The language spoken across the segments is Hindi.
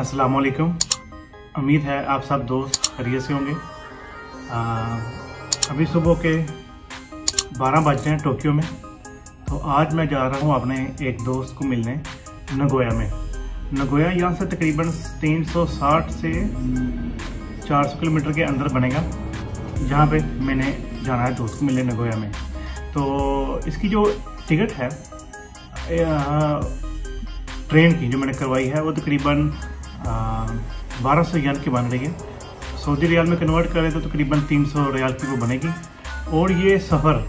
अस्सलाम वालेकुम। उम्मीद है आप सब दोस्त खैरियत से होंगे। अभी सुबह के 12 बज रहे हैं टोक्यो में। तो आज मैं जा रहा हूँ अपने एक दोस्त को मिलने नगोया में। नगोया यहाँ से तकरीबन 360 से 400 किलोमीटर के अंदर बनेगा, जहाँ पे मैंने जाना है दोस्त को मिलने नगोया में। तो इसकी जो टिकट है ट्रेन की जो मैंने करवाई है वो तकरीबन 1200 येन की बन रही है। सऊदी रियाल में कन्वर्ट करें तो तकरीबन 300 रियाल की वो बनेगी। और ये सफ़र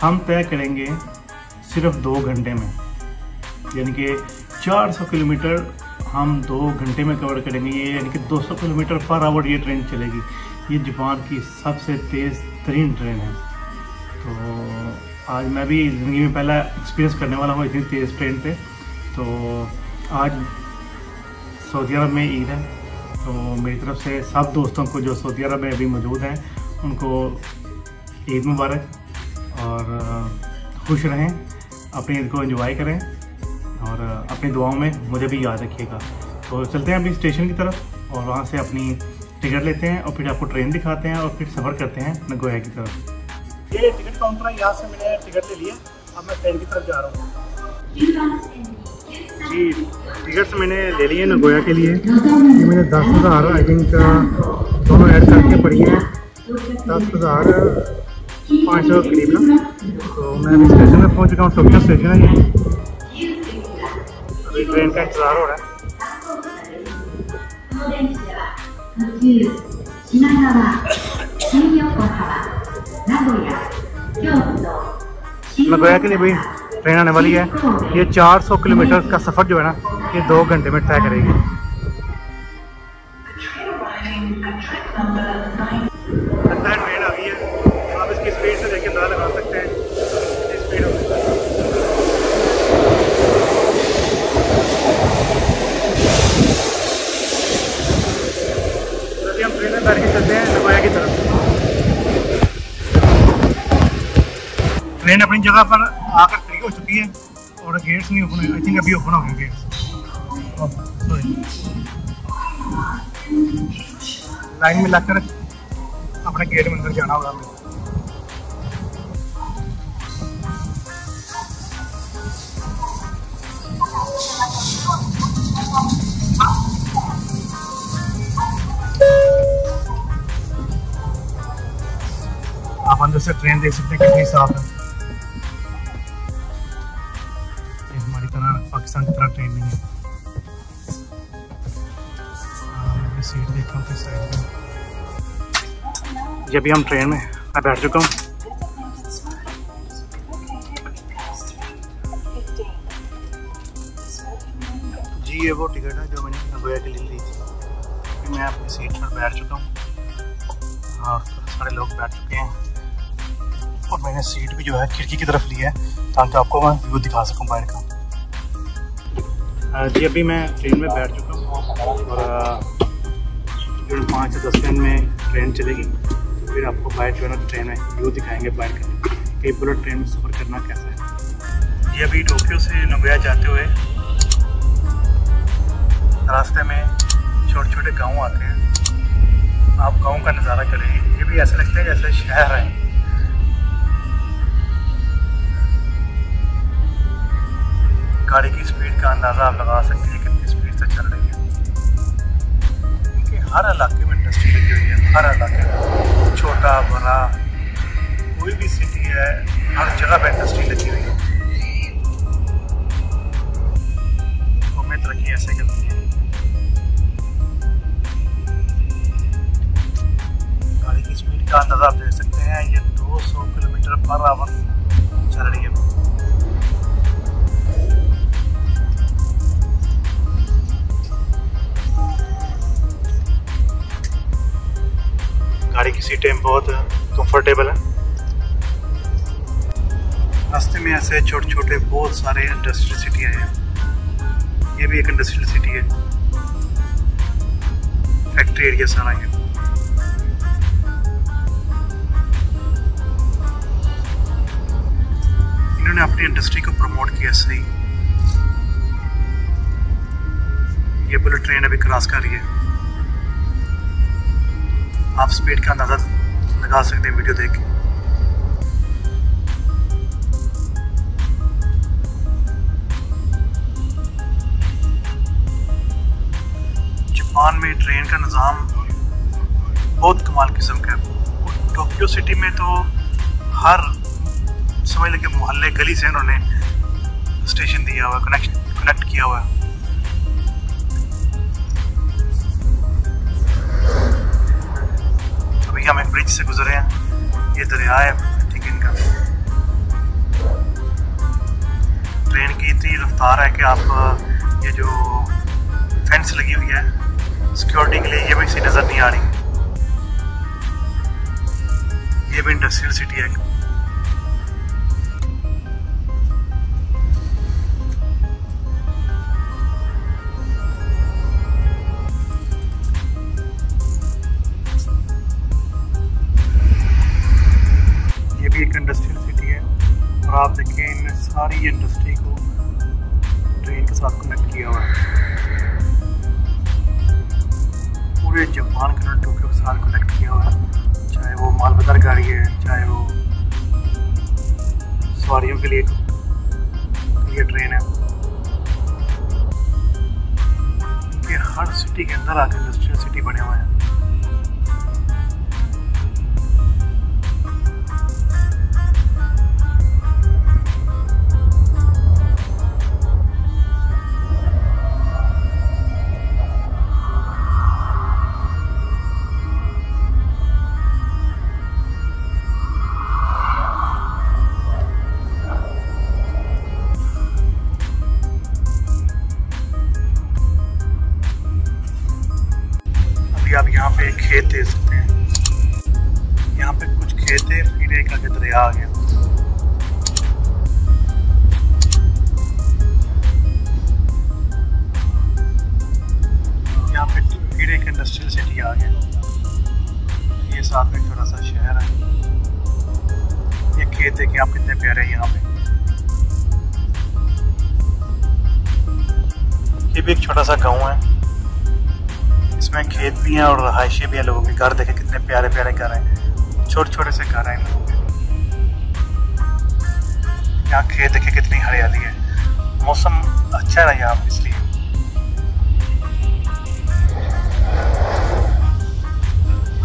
हम तय करेंगे सिर्फ 2 घंटे में, यानी कि 400 किलोमीटर हम 2 घंटे में कवर करेंगे। ये यानी कि 200 किलोमीटर पर आवर ये ट्रेन चलेगी। ये जापान की सबसे तेज़ तरीन ट्रेन है। तो आज मैं भी ज़िंदगी में पहला एक्सपीरियंस करने वाला हूँ इतनी तेज़ ट्रेन पे। तो आज सऊदी अरब में ईद है, तो मेरी तरफ से सब दोस्तों को जो सऊदी अरब में अभी मौजूद हैं उनको ईद मुबारक, और खुश रहें, अपनी ईद को एंजॉय करें, और अपनी दुआओं में मुझे भी याद रखिएगा। तो चलते हैं अपनी स्टेशन की तरफ और वहाँ से अपनी टिकट लेते हैं, और फिर आपको ट्रेन दिखाते हैं, और फिर सफ़र करते हैं नगोया की तरफ। ये टिकट काउंटर है, यहाँ से मैंने टिकट ले लिया। अब मैं ट्रेन की तरफ जा रहा हूँ जी। टिकट्स मैंने ले लिए नगोया के लिए। ये मैंने 10,000 आई थिंक दोनों ऐड करके पड़ी है, 10,500 करीब ना। तो मैं अभी स्टेशन पर पहुँच चुका हूँ, टोक्यो स्टेशन है ये। अभी ट्रेन का इंतज़ार हो रहा है। नगोया के लिए भी ट्रेन आने वाली है। ये 400 किलोमीटर का सफ़र जो है ना, ये 2 घंटे में तय करेगी। ट्रेन आ गई है, आप इसकी स्पीड से देखिए अंदाज़ा लगा सकते हैं। अभी हम ट्रेन में बैठ के चलते हैं नगोया की तरफ। ट्रेन अपनी जगह पर आकर हो चुकी है, और गेट्स नहीं ओपन है। आई थिंक अभी ओपन हो गए गेट्स। लाइन में लगकर अपने गेट में अंदर जाना होगा। आप अंदर से ट्रेन देख सकते हैं कितनी साफ है। पाकिस्तान की तरह ट्रेन नहीं है। सीट देखता हूँ किस साइड में। जब भी हम ट्रेन में मैं बैठ चुका हूँ। जी ये वो टिकट है जो मैंने नगोया के लिए ली थी। मैं अपनी सीट पर बैठ चुका हूँ, और सारे लोग बैठ चुके हैं, और मैंने सीट भी जो है खिड़की की तरफ ली है, ताकि आपको मैं व्यू दिखा सकूँ बाहर का। जी अभी मैं ट्रेन में बैठ चुका हूँ, और जो 5 से 10 मिनट में ट्रेन चलेगी। तो फिर आपको बाहर जो है ना ट्रेन में व्यू दिखाएंगे बाहर का, कि बुलेट ट्रेन में सफ़र करना कैसा है। ये अभी टोक्यो से नगोया जाते हुए रास्ते में छोटे छोटे गांव आते हैं। आप गांव का नज़ारा करेंगे, ये भी ऐसा लगता है जैसे शहर है। गाड़ी की स्पीड का अंदाज़ा आप लगा सकते हैं कितनी स्पीड से चल रही है, क्योंकि हर इलाके में इंडस्ट्री लगी हुई है। हर इलाके में, छोटा बड़ा, कोई भी सिटी है, हर जगह पे इंडस्ट्री लगी हुई है। हमें तरक्की ऐसे करती है। गाड़ी की स्पीड का अंदाज़ा आप दे सकते हैं। ये 200 किलोमीटर पर आवर चल रही है। गाड़ी की सीटें बहुत कंफर्टेबल है। रास्ते में ऐसे छोटे छोटे बहुत सारे इंडस्ट्रियल सिटी हैं। ये भी एक इंडस्ट्रियल सिटी है, फैक्ट्री एरिया सारा है। इन्होंने अपनी इंडस्ट्री को प्रमोट किया, सही ये बुलेट ट्रेन अभी क्रॉस कर रही है। आप स्पीड का अंदाज़ा लगा सकते हैं वीडियो देख के। जापान में ट्रेन का निज़ाम बहुत कमाल किस्म का है। टोक्यो सिटी में तो हर समझ लें कि मोहल्ले गली से उन्होंने स्टेशन दिया हुआ, कनेक्ट किया हुआ है। अभी हम एक ब्रिज से गुजरे हैं, ये दरिया है ठीक है इनका। ट्रेन की इतनी रफ्तार है कि आप ये जो फेंस लगी हुई है सिक्योरिटी के लिए, ये भी सही नज़र नहीं आ रही। ये भी इंडस्ट्रियल सिटी है। ये भी एक इंडस्ट्रियल सिटी है और आप देखें इन सारी इंडस्ट्री को ट्रेन के साथ कनेक्ट किया हुआ है। पूरे जापान का टोक्यो के साथ कनेक्ट किया हुआ है, चाहे वो माल बदर गाड़ी है, चाहे वो सवारियों के लिए ये ट्रेन है। ये हर सिटी के अंदर आगे इंडस्ट्रियल सिटी बने हुए हैं। आप यहाँ पे खेत दे सकते हैं, यहाँ पे कुछ खेत है, फिर एक आगे दरिया आ गया। यहाँ पे फिर एक इंडस्ट्रियल सिटी आ गया, ये साथ में छोटा सा शहर है। ये खेत है कि आप कितने प्यारे हैं यहाँ पे। ये भी एक छोटा सा गाँव है, इसमें खेत भी हैं और रहायशी भी हैं। लोगों के घर देखें कितने प्यारे प्यारे घर हैं, छोटे छोटे से घर हैं लोगों के। यहाँ खेत देखें कितनी हरियाली है, मौसम अच्छा है यहाँ इसलिए।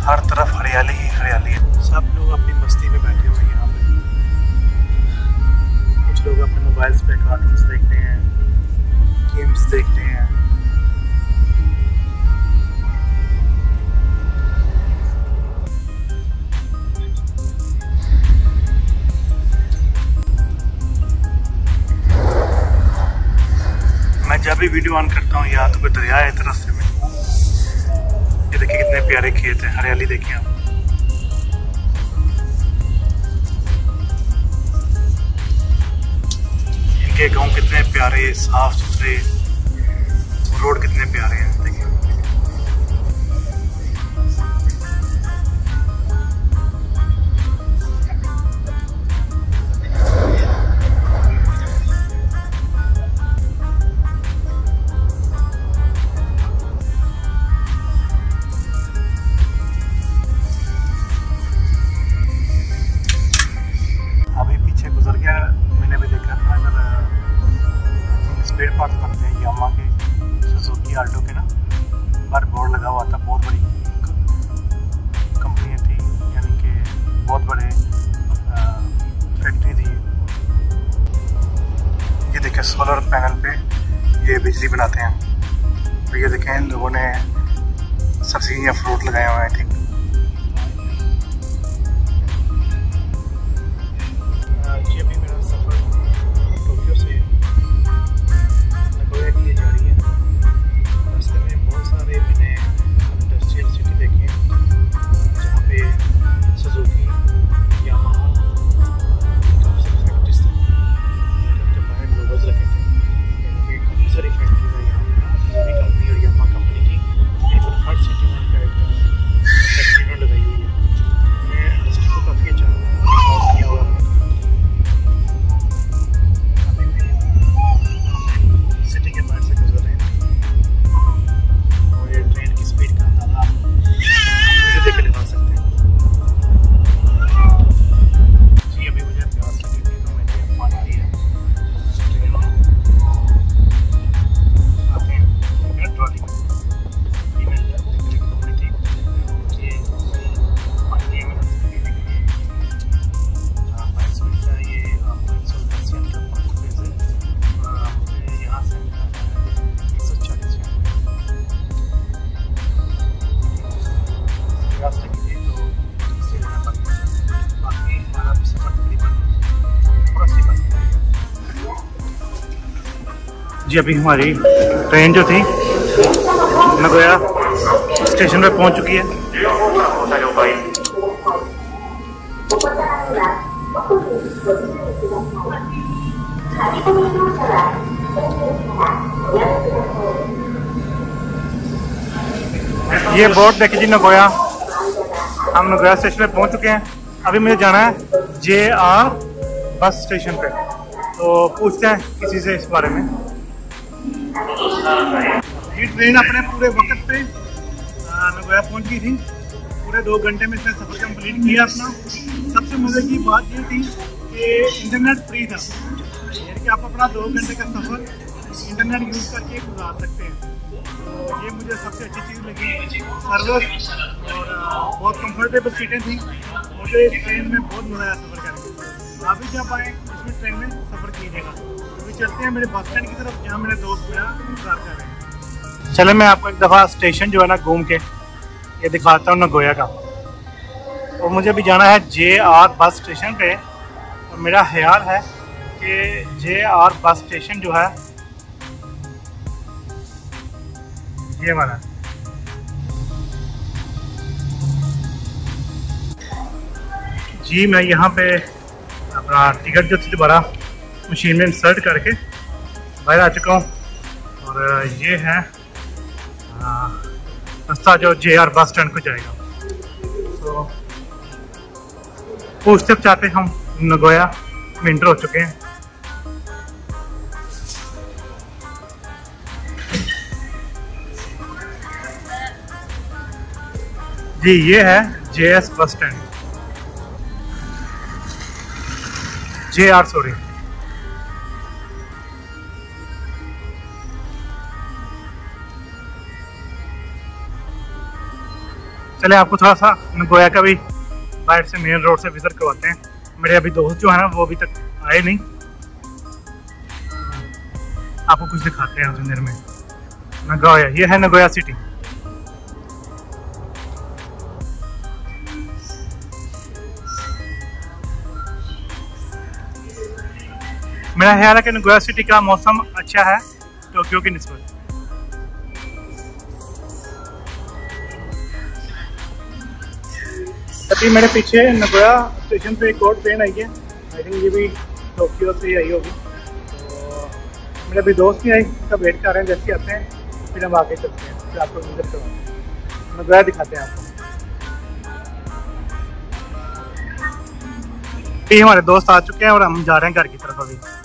हर तरफ हरियाली ही हरियाली है। सब लोग अपनी मस्ती में बैठे हुए हैं यहाँ पे। कुछ लोग अपने मोबाइल्स पे कार्टून्स देखते हैं, गेम्स देखते हैं। जब भी वीडियो ऑन करता हूँ यहाँ तो कोई दरिया है इस रास्ते में। ये देखिए कितने प्यारे खेत हैं, हरियाली देखिए आप। इनके गांव कितने प्यारे, साफ सुथरे, रोड कितने प्यारे हैं देखिए। सोलर पैनल पे ये बिजली बनाते हैं। तो ये देखें इन लोगों ने सब्जी या फ्रूट लगाए हुए हैं। ठीक ये भी मेरा सफर टोक्यो से नागोया के लिए जा रही है। रास्ते में बहुत सारे मैंने इंडस्ट्रियल सिटी देखे हैं, जहाँ पे सुजुकी फैक्ट्री है यहाँ पे, कंपनी और यहाँ कंपनी की हर सिटी में जी अभी हमारी ट्रेन जो थी नगोया स्टेशन पर पहुंच चुकी है। ये बोर्ड देखिए जी नगोया, हम नगोया स्टेशन पर पहुंच चुके हैं। अभी मुझे जाना है JR बस स्टेशन पे, तो पूछते हैं किसी से इस बारे में। ये ट्रेन अपने पूरे वक्त पे नगोया पहुंच गई थी। पूरे 2 घंटे में इसने सफ़र कंप्लीट किया अपना। सबसे मज़े की बात ये थी कि इंटरनेट फ्री था, यानी कि आप अपना 2 घंटे का सफ़र इंटरनेट यूज़ करके गुजार सकते हैं। तो ये मुझे सबसे अच्छी चीज़ लगी, सर्विस और बहुत कंफर्टेबल सीटें थी। मुझे इस ट्रेन में बहुत मज़ा आया सफ़र करके। आप भी जब आएँ इसमें ट्रेन में सफ़र कीजिएगा। अभी चलते हैं मेरे बस स्टैंड की तरफ, जहाँ मेरे दोस्त मेरा इंतजार कर रहे हैं। चले मैं आपको एक दफ़ा स्टेशन जो है ना घूम के ये दिखाता हूँ नगोया का। और मुझे भी जाना है JR बस स्टेशन पे। और मेरा ख्याल है कि JR बस स्टेशन जो है ये वाला, जी मैं यहाँ पे अपना टिकट जो थी दोबारा मशीन में इंसर्ट करके बाहर आ चुका हूँ। और ये है रास्ता जो JR बस स्टैंड को जाएगा। तो पूछते चाहते हम नगोया में एंटर हो चुके हैं। जी ये है JS bus stand, JR sorry. चले आपको थोड़ा सा नगोया का भी बाहर से मेन रोड से विजिट करवाते हैं। मेरे अभी दोस्त जो है ना वो अभी तक आए नहीं, आपको कुछ दिखाते हैं उस दिन में। नगोया, ये है नगोया सिटी। मेरा ख्याल है कि नगोया सिटी का मौसम अच्छा है टोक्यो की निस्बत। अभी मेरे पीछे नगोया स्टेशन पे एक और ट्रेन आई है, आई थिंक ये भी टोक्यो से आई होगी। तो मेरे अभी दोस्त नहीं आई, उसका वेट कर रहे हैं, जैसे आते हैं फिर हम आगे चलते हैं, फिर आपको विजिट करवाते हैं, नगोया दिखाते हैं आपको। ये हमारे दोस्त आ चुके हैं और हम जा रहे हैं घर की तरफ। अभी